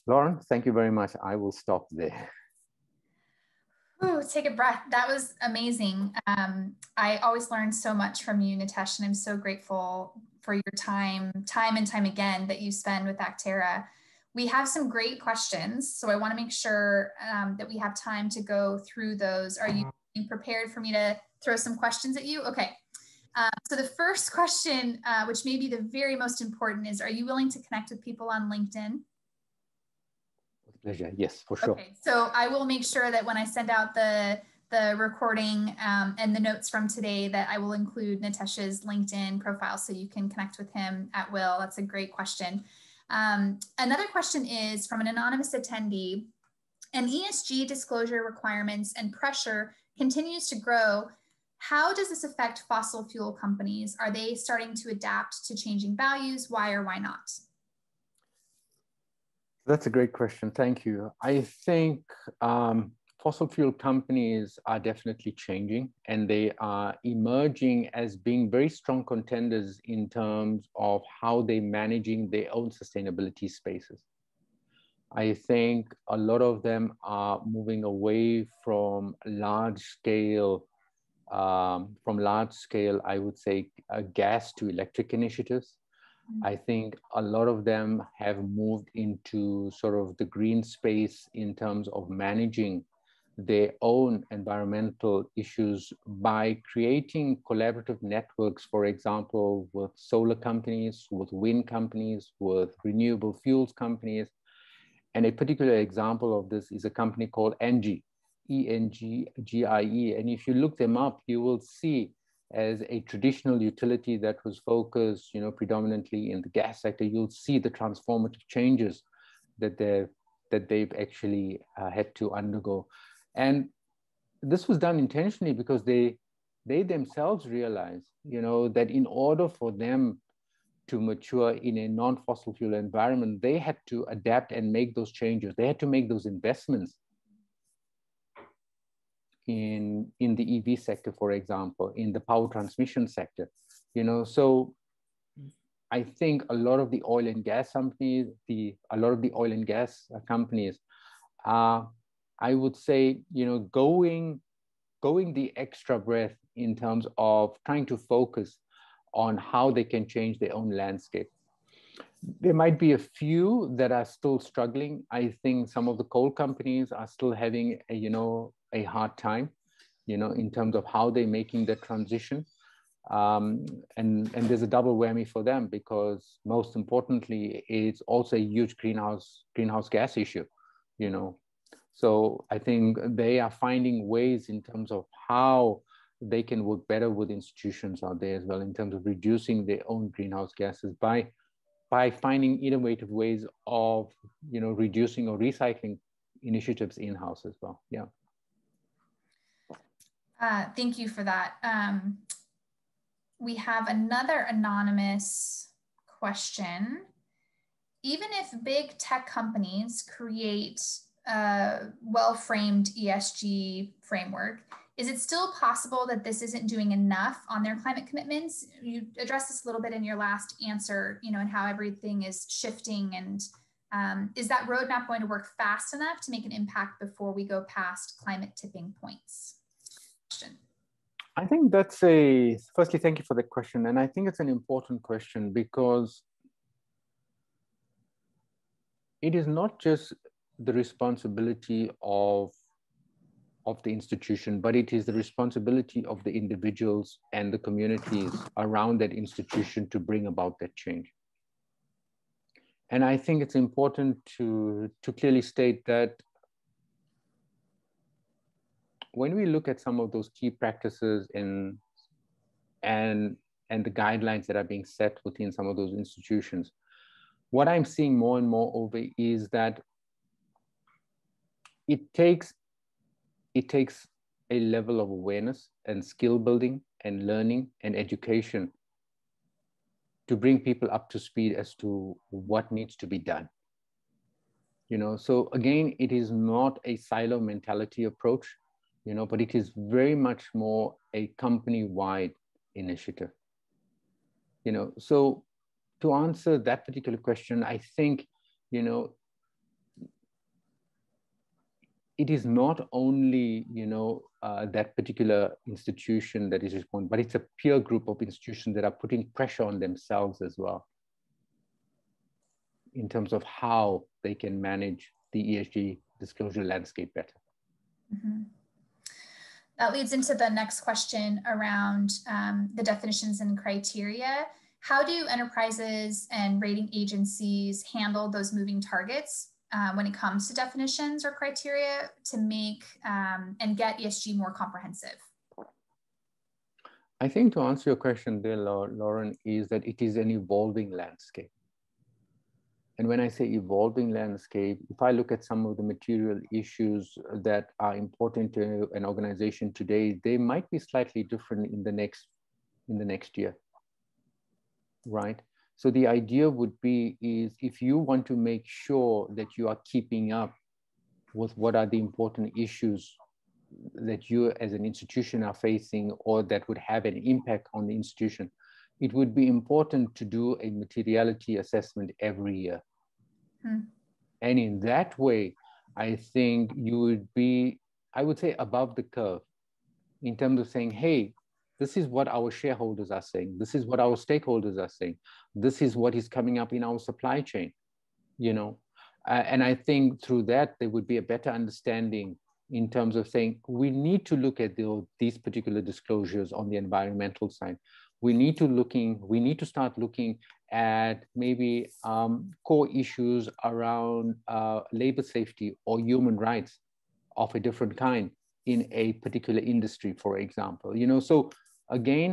Lauren, thank you very much. I will stop there. Oh, take a breath. That was amazing. Um, I always learn so much from you, Nitesh, and I'm so grateful for your time, time and time again that you spend with Acterra. We have some great questions, so I want to make sure um, that we have time to go through those. Are you prepared for me to throw some questions at you? Okay. Um, so the first question, uh, which may be the very most important, is, are you willing to connect with people on LinkedIn? Pleasure. Yes, for sure. Okay, so I will make sure that when I send out the the recording um, and the notes from today, that I will include Nitesh's LinkedIn profile so you can connect with him at will. That's a great question. Um, another question is from an anonymous attendee. An E S G disclosure requirements and pressure continues to grow. How does this affect fossil fuel companies? Are they starting to adapt to changing values? Why or why not? That's a great question. Thank you. I think um, fossil fuel companies are definitely changing, and they are emerging as being very strong contenders in terms of how they're managing their own sustainability spaces. I think a lot of them are moving away from large scale, um, from large scale, I would say, uh, gas to electric initiatives. I think a lot of them have moved into sort of the green space in terms of managing their own environmental issues by creating collaborative networks, for example, with solar companies, with wind companies, with renewable fuels companies. And a particular example of this is a company called ENGIE, E N G I E. And if you look them up, you will see as a traditional utility that was focused, you know, predominantly in the gas sector, you'll see the transformative changes that they've, that they've actually uh, had to undergo. And this was done intentionally because they, they themselves realized, you know, that in order for them to mature in a non-fossil fuel environment, they had to adapt and make those changes. They had to make those investments in, in the E V sector, for example, in the power transmission sector, you know. So I think a lot of the oil and gas companies, the a lot of the oil and gas companies, uh, I would say, you know, going going the extra breath in terms of trying to focus on how they can change their own landscape. There might be a few that are still struggling. I think some of the coal companies are still having a, you know, a hard time, you know, in terms of how they're making the transition. Um, and, and there's a double whammy for them, because most importantly, it's also a huge greenhouse, greenhouse gas issue, you know. So I think they are finding ways in terms of how they can work better with institutions out there as well, in terms of reducing their own greenhouse gases by by finding innovative ways of, you know, reducing or recycling initiatives in-house as well. Yeah. Uh, thank you for that. Um, we have another anonymous question. Even if big tech companies create a well-framed E S G framework, is it still possible that this isn't doing enough on their climate commitments? You addressed this a little bit in your last answer, you know, and how everything is shifting. And um, is that roadmap going to work fast enough to make an impact before we go past climate tipping points? Question. I think that's a, firstly, thank you for the question. And I think it's an important question, because it is not just the responsibility of of the institution, but it is the responsibility of the individuals and the communities around that institution to bring about that change. And I think it's important to, to clearly state that when we look at some of those key practices and, and, and the guidelines that are being set within some of those institutions, what I'm seeing more and more over is that it takes It takes a level of awareness and skill building and learning and education to bring people up to speed as to what needs to be done. You know, so again, it is not a silo mentality approach, you know, but it is very much more a company-wide initiative. You know, so to answer that particular question, I think, you know, it is not only, you know, uh, that particular institution that is responsible, but it's a peer group of institutions that are putting pressure on themselves as well in terms of how they can manage the E S G disclosure landscape better. Mm-hmm. That leads into the next question around um, the definitions and criteria. How do enterprises and rating agencies handle those moving targets Uh, when it comes to definitions or criteria to make um, and get E S G more comprehensive? I think to answer your question there, Lauren, is that it is an evolving landscape. And when I say evolving landscape, if I look at some of the material issues that are important to an organization today, they might be slightly different in the next, in the next year, right? So the idea would be is if you want to make sure that you are keeping up with what are the important issues that you as an institution are facing or that would have an impact on the institution, it would be important to do a materiality assessment every year. Hmm. And in that way, I think you would be, I would say, above the curve in terms of saying, hey, this is what our shareholders are saying. This is what our stakeholders are saying. This is what is coming up in our supply chain, you know? Uh, and I think through that, there would be a better understanding in terms of saying, we need to look at the, these particular disclosures on the environmental side. We need to looking, we need to start looking at maybe um, core issues around uh, labor safety or human rights of a different kind in a particular industry, for example, you know? So again,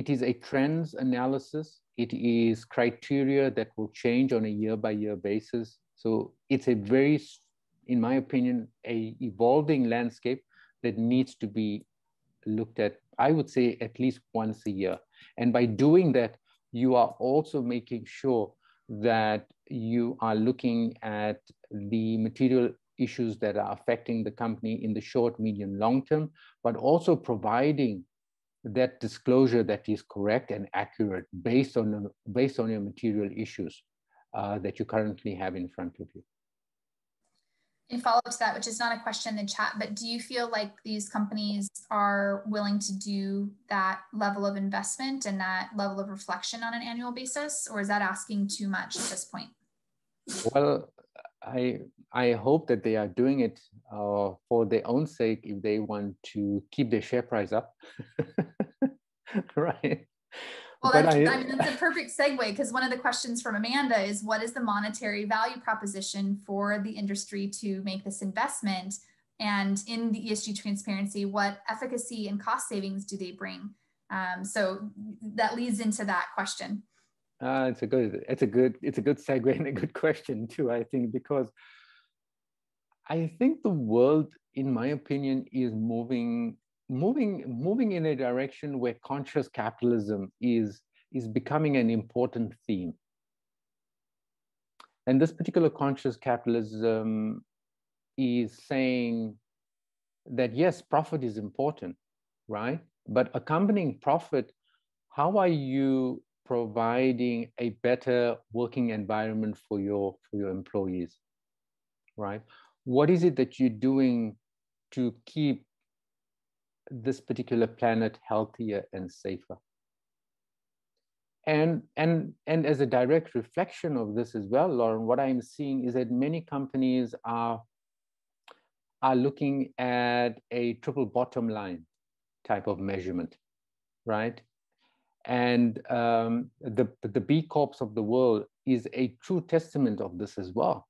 it is a trends analysis. It is criteria that will change on a year-by-year basis. So it's a very, in my opinion, a evolving landscape that needs to be looked at, I would say, at least once a year. And by doing that, you are also making sure that you are looking at the material issues that are affecting the company in the short, medium, long term, but also providing that disclosure that is correct and accurate based on, based on your material issues uh, that you currently have in front of you. In follow-up to that, which is not a question in the chat, but do you feel like these companies are willing to do that level of investment and that level of reflection on an annual basis, or is that asking too much at this point? Well, I, I hope that they are doing it uh, for their own sake if they want to keep their share price up, right? Well, that's, I, I mean, that's a perfect segue, because one of the questions from Amanda is, what is the monetary value proposition for the industry to make this investment? And in the E S G transparency, what efficacy and cost savings do they bring? Um, so that leads into that question. Uh, it's a good, it's a good, it's a good segue and a good question too, I think, because I think the world, in my opinion, is moving Moving, moving in a direction where conscious capitalism is, is becoming an important theme. And this particular conscious capitalism is saying that, yes, profit is important, right? But accompanying profit, how are you providing a better working environment for your, for your employees, right? What is it that you're doing to keep this particular planet healthier and safer? And, and, and as a direct reflection of this as well, Lauren, what I'm seeing is that many companies are, are looking at a triple bottom line type of measurement, right? And um, the, the B Corps of the world is a true testament of this as well.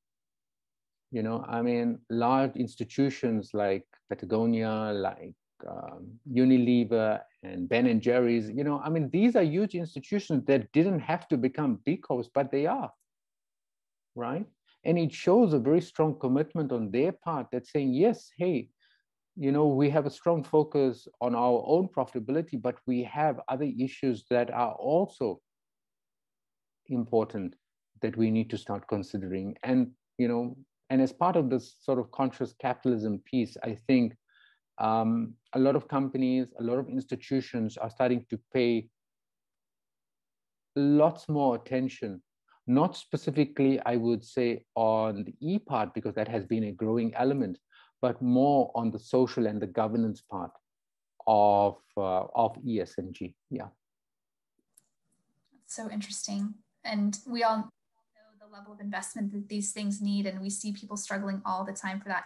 You know, I mean, large institutions like Patagonia, like Um, Unilever and Ben and Jerry's, you know, I mean, these are huge institutions that didn't have to become B Corps, but they are, right? And it shows a very strong commitment on their part that's saying, yes, hey, you know, we have a strong focus on our own profitability, but we have other issues that are also important that we need to start considering. And, you know, and as part of this sort of conscious capitalism piece, I think Um, a lot of companies, a lot of institutions are starting to pay lots more attention, not specifically, I would say, on the E part, because that has been a growing element, but more on the social and the governance part of, uh, of E S G. Yeah. That's so interesting. And we all know the level of investment that these things need, and we see people struggling all the time for that.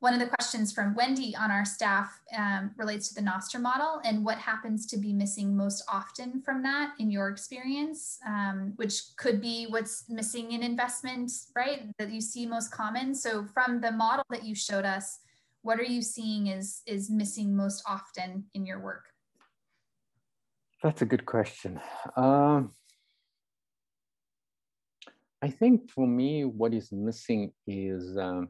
One of the questions from Wendy on our staff um, relates to the Noster model and what happens to be missing most often from that in your experience, um, which could be what's missing in investment, right, that you see most common. So from the model that you showed us, what are you seeing is, is missing most often in your work? That's a good question. Um, I think for me, what is missing is, um,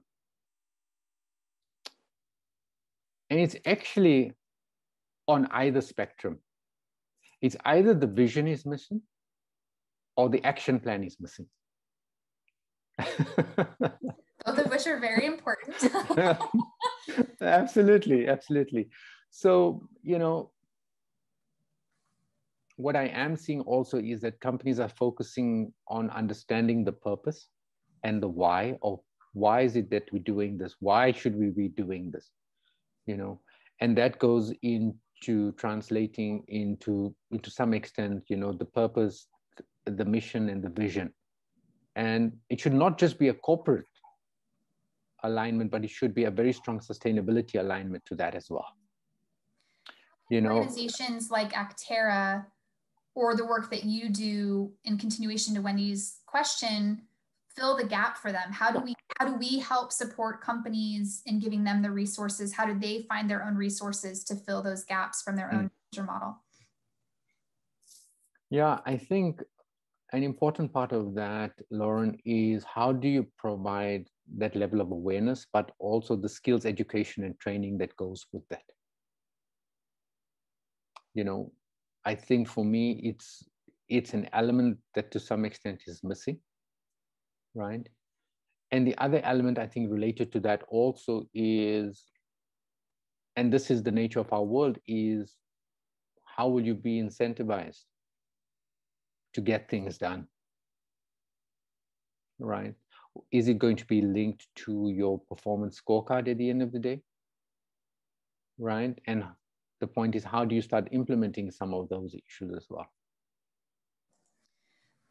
and it's actually on either spectrum. It's either the vision is missing or the action plan is missing. Both of which are very important. Absolutely, absolutely. So, you know, what I am seeing also is that companies are focusing on understanding the purpose and the why of why is it that we're doing this? Why should we be doing this? You know, and that goes into translating into, to some extent, you know, the purpose, the mission, and the vision. And it should not just be a corporate alignment, but it should be a very strong sustainability alignment to that as well. You know, organizations like Acterra, or the work that you do in continuation to Wendy's question, fill the gap for them? How do we how do we help support companies in giving them the resources? How do they find their own resources to fill those gaps from their own mm. model? Yeah, I think an important part of that, Lauren, is how do you provide that level of awareness, but also the skills, education, and training that goes with that? You know, I think for me, it's it's an element that to some extent is missing. Right. And the other element I think related to that also is, and this is the nature of our world, is how will you be incentivized to get things done, right? Is it going to be linked to your performance scorecard at the end of the day, right? And the point is, how do you start implementing some of those issues as well?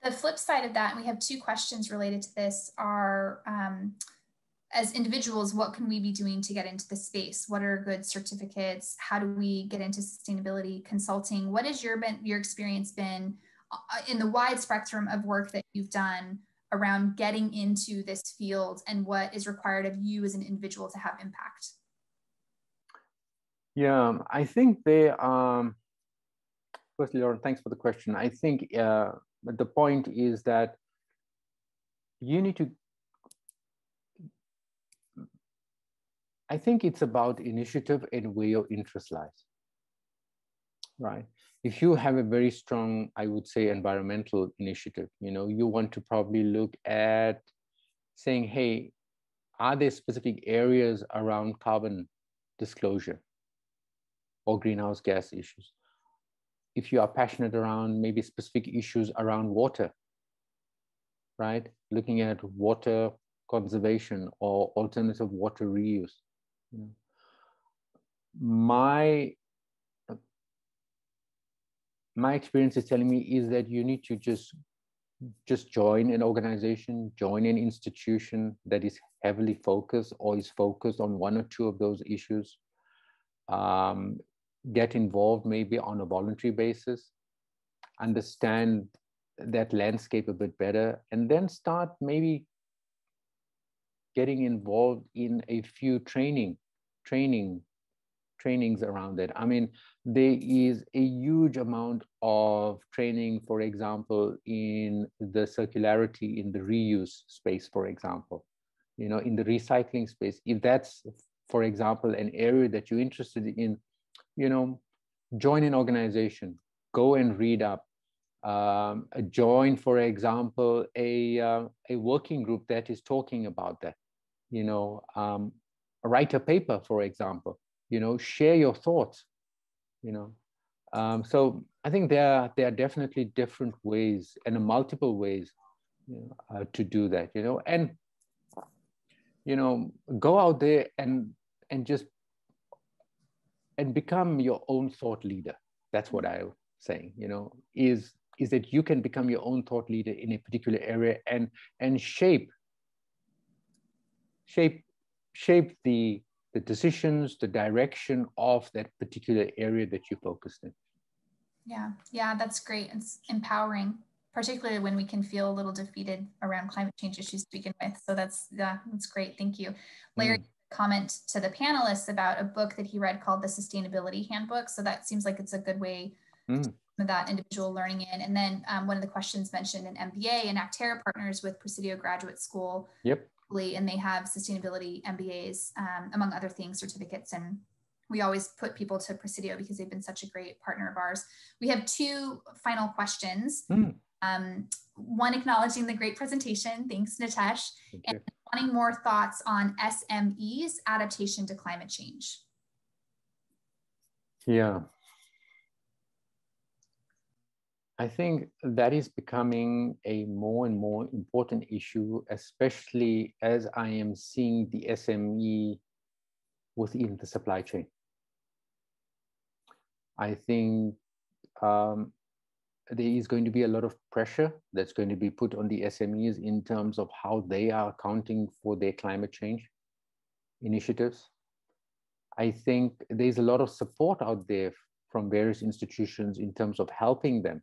The flip side of that, and we have two questions related to this, are um, as individuals, what can we be doing to get into the space? What are good certificates? How do we get into sustainability consulting? What has your, been, your experience been in the wide spectrum of work that you've done around getting into this field, and what is required of you as an individual to have impact? Yeah, I think they, um, firstly, Lauren, thanks for the question. I think uh, the point is that you need to, I think it's about initiative and where your interest lies, right? If you have a very strong, I would say, environmental initiative, you know, you want to probably look at saying, hey, are there specific areas around carbon disclosure or greenhouse gas issues? If you are passionate around maybe specific issues around water, right? Looking at water conservation or alternative water reuse. You know. My My experience is telling me is that you need to just, just join an organization, join an institution that is heavily focused or is focused on one or two of those issues. Um, get involved maybe on a voluntary basis, understand that landscape a bit better, and then start maybe getting involved in a few training, training trainings around it. I mean, there is a huge amount of training, for example, in the circularity, in the reuse space, for example, you know, in the recycling space. If that's, for example, an area that you're interested in, you know, join an organization, go and read up, um, join, for example, a, uh, a working group that is talking about that, you know, um, write a paper, for example, you know, share your thoughts, you know. Um, so I think there, there are definitely different ways and multiple ways, you know, uh, to do that, you know, and, you know, go out there and, and just, and become your own thought leader. That's what I'm saying, you know, is, is that you can become your own thought leader in a particular area and, and shape, shape, shape the, the decisions, the direction of that particular area that you focused in. Yeah, yeah, that's great. It's empowering, particularly when we can feel a little defeated around climate change issues to begin with. So that's, yeah, that's great. Thank you. Larry, mm. comment to the panelists about a book that he read called The Sustainability Handbook. So that seems like it's a good way mm. to that individual learning in. And then um, one of the questions mentioned an M B A, and Acterra partners with Presidio Graduate School. Yep. And they have sustainability M B As, um, among other things, certificates. And we always put people to Presidio because they've been such a great partner of ours. We have two final questions. Mm. Um, one, acknowledging the great presentation. Thanks, Nitesh. Thank and wanting more thoughts on S M Es adaptation to climate change. Yeah. I think that is becoming a more and more important issue, especially as I am seeing the S M E within the supply chain. I think um, there is going to be a lot of pressure that's going to be put on the S M Es in terms of how they are accounting for their climate change initiatives. I think there's a lot of support out there from various institutions in terms of helping them,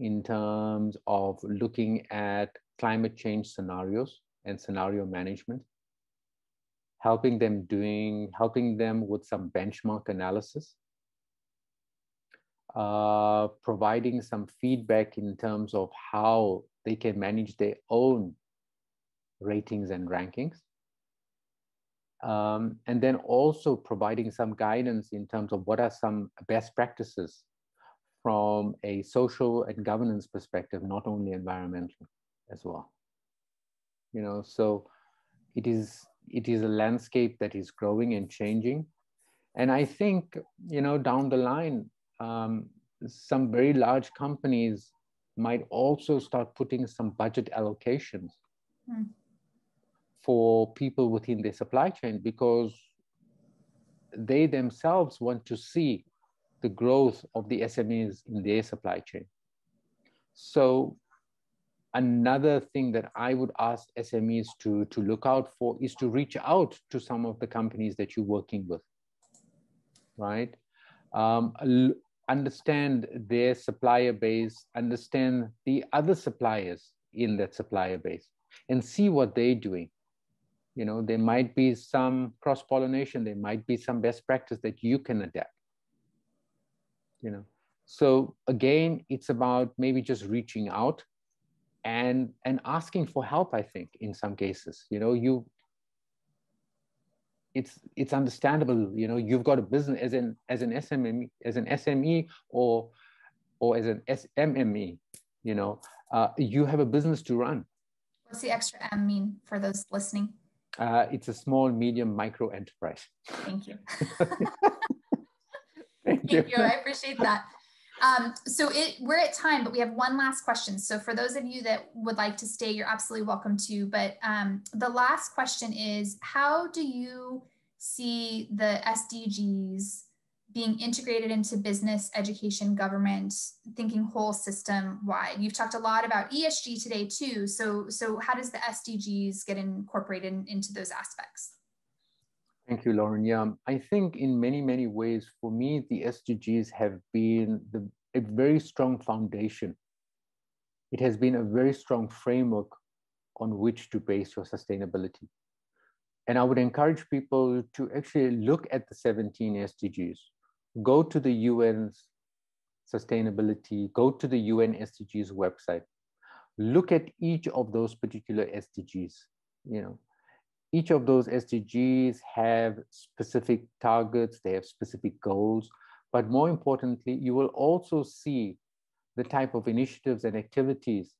in terms of looking at climate change scenarios and scenario management, helping them doing, helping them with some benchmark analysis, uh, providing some feedback in terms of how they can manage their own ratings and rankings. Um, and then also providing some guidance in terms of what are some best practices from a social and governance perspective, not only environmental as well. You know, so it is, it is a landscape that is growing and changing. And I think, you know, down the line, um, some very large companies might also start putting some budget allocations mm. for people within their supply chain, because they themselves want to see the growth of the S M Es in their supply chain. So another thing that I would ask S M Es to, to look out for is to reach out to some of the companies that you're working with, right? Um, understand their supplier base, understand the other suppliers in that supplier base and see what they're doing. You know, there might be some cross-pollination, there might be some best practice that you can adapt, you know. So again, it's about maybe just reaching out and, and asking for help, I think, in some cases. You know, you, it's, it's understandable, you know, you've got a business as an, as an S M M E, as an S M E or, or as an S M M E, you know, uh, you have a business to run. What's the extra M mean for those listening? Uh, it's a small, medium, micro enterprise. Thank you. Thank you. I appreciate that. Um, so it, we're at time, but we have one last question. So for those of you that would like to stay, you're absolutely welcome to. But um, the last question is, how do you see the S D Gs being integrated into business, education, government, thinking whole system wide? You've talked a lot about E S G today too. So, so how does the S D Gs get incorporated in, into those aspects? Thank you, Lauren. Yeah, I think in many, many ways, for me, the S D Gs have been the, a very strong foundation. It has been a very strong framework on which to base your sustainability. And I would encourage people to actually look at the seventeen S D Gs. Go to the U N's sustainability, go to the U N S D Gs website. Look at each of those particular S D Gs, you know. Each of those S D Gs have specific targets, they have specific goals, but more importantly, you will also see the type of initiatives and activities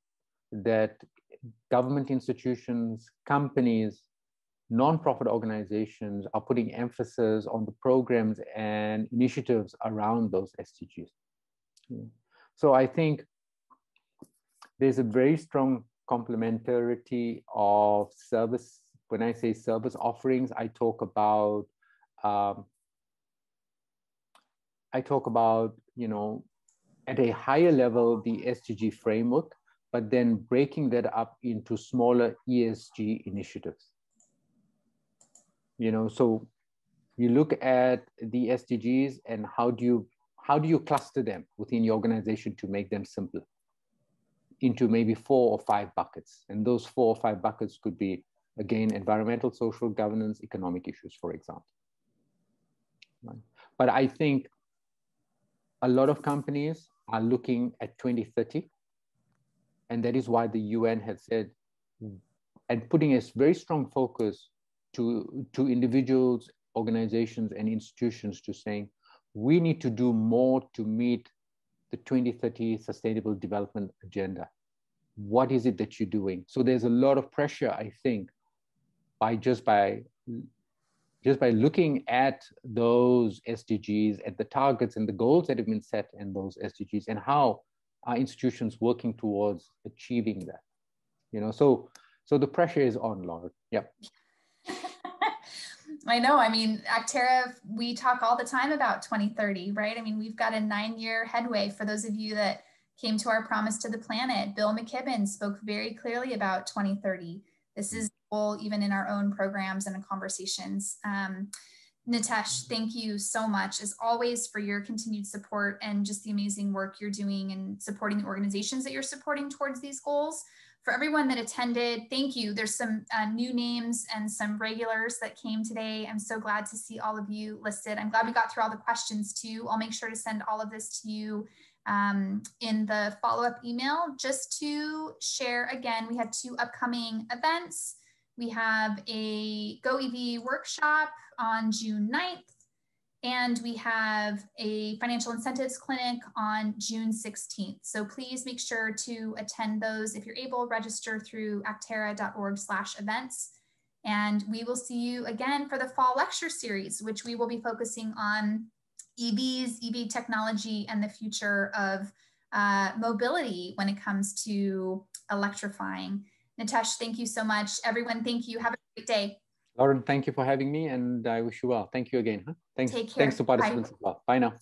that government institutions, companies, nonprofit organizations are putting emphasis on the programs and initiatives around those S D Gs. So I think there's a very strong complementarity of service. When I say service offerings, I talk about, um, I talk about, you know, at a higher level, the S D G framework, but then breaking that up into smaller E S G initiatives. You know, so you look at the S D Gs and how do you, how do you cluster them within your organization to make them simpler into maybe four or five buckets. And those four or five buckets could be, again, environmental, social, governance, economic issues, for example. Right. But I think a lot of companies are looking at twenty thirty. And that is why the U N has said, and putting a very strong focus to, to individuals, organizations, and institutions to saying, we need to do more to meet the twenty thirty Sustainable Development Agenda. What is it that you're doing? So there's a lot of pressure, I think, by just by just by looking at those S D Gs, at the targets and the goals that have been set in those S D Gs, and how are institutions working towards achieving that? You know, so so the pressure is on, Lauren. Yep. I know. I mean, Acterra, we talk all the time about twenty thirty, right? I mean, we've got a nine-year headway. For those of you that came to our Promise to the Planet, Bill McKibben spoke very clearly about twenty thirty. This is all even in our own programs and conversations. Um, Nitesh, thank you so much, as always, for your continued support and just the amazing work you're doing and supporting the organizations that you're supporting towards these goals. For everyone that attended, thank you. There's some uh, new names and some regulars that came today. I'm so glad to see all of you listed. I'm glad we got through all the questions too. I'll make sure to send all of this to you Um, in the follow-up email, just to share again, we have two upcoming events. We have a Go E V workshop on June ninth, and we have a financial incentives clinic on June sixteenth. So please make sure to attend those. If you're able, register through acterra dot org slash events. And we will see you again for the fall lecture series, which we will be focusing on E Vs, E V technology, and the future of uh, mobility when it comes to electrifying. Nitesh, thank you so much. Everyone, thank you. Have a great day. Lauren, thank you for having me, and I wish you well. Thank you again. Huh? Thanks, Take care. Thanks to participants. Bye, well. Bye now.